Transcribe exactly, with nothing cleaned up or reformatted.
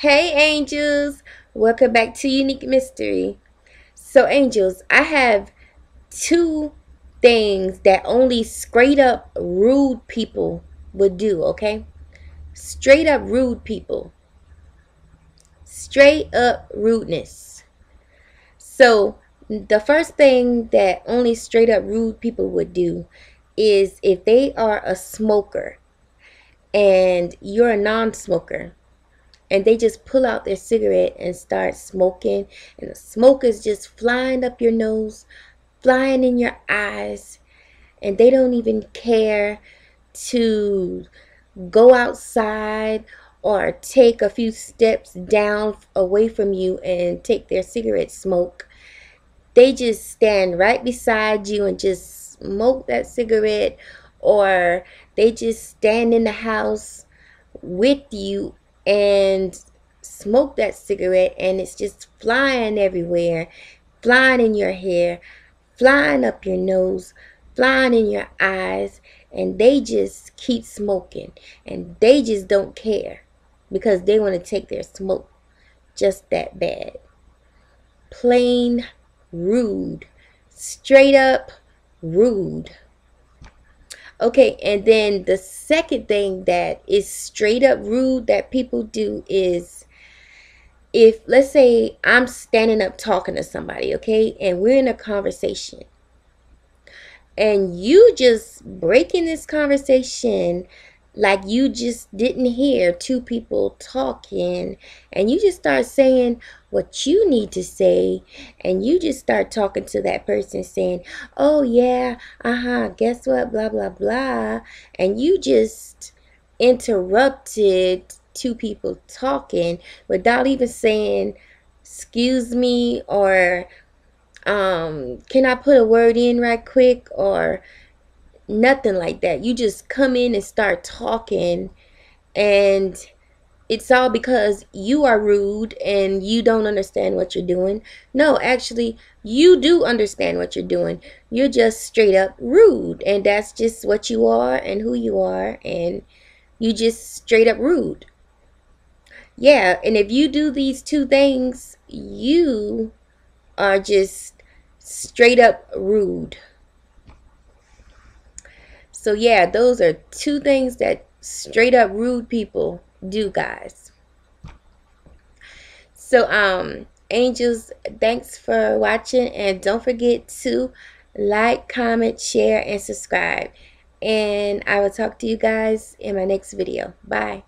Hey angels, welcome back to Unique Mystery. So angels, I have two things that only straight up rude people would do, okay? Straight up rude people. Straight up rudeness. So the first thing that only straight up rude people would do is if they are a smoker and you're a non-smoker, and they just pull out their cigarette and start smoking. And the smoke is just flying up your nose, flying in your eyes. And they don't even care to go outside or take a few steps down away from you and take their cigarette smoke. They just stand right beside you and just smoke that cigarette. Or they just stand in the house with you and smoke that cigarette, and it's just flying everywhere, flying in your hair, flying up your nose, flying in your eyes, and they just keep smoking, and they just don't care because they want to take their smoke just that bad. Plain rude, straight up rude. Okay, and then the second thing that is straight up rude that people do is if, let's say, I'm standing up talking to somebody, okay, and we're in a conversation, and you just breaking this conversation like you just didn't hear two people talking, and you just start saying what you need to say, and you just start talking to that person saying, oh yeah, uh-huh, guess what, blah blah blah, and you just interrupted two people talking without even saying excuse me, or um can I put a word in right quick, or nothing like that. You just come in and start talking, and it's all because you are rude and you don't understand what you're doing. No, actually, you do understand what you're doing. You're just straight up rude, and that's just what you are and who you are, and you just straight up rude. Yeah, and if you do these two things, you are just straight up rude. So yeah, those are two things that straight up rude people do, guys. So um angels, thanks for watching, and don't forget to like, comment, share, and subscribe, and I will talk to you guys in my next video. Bye.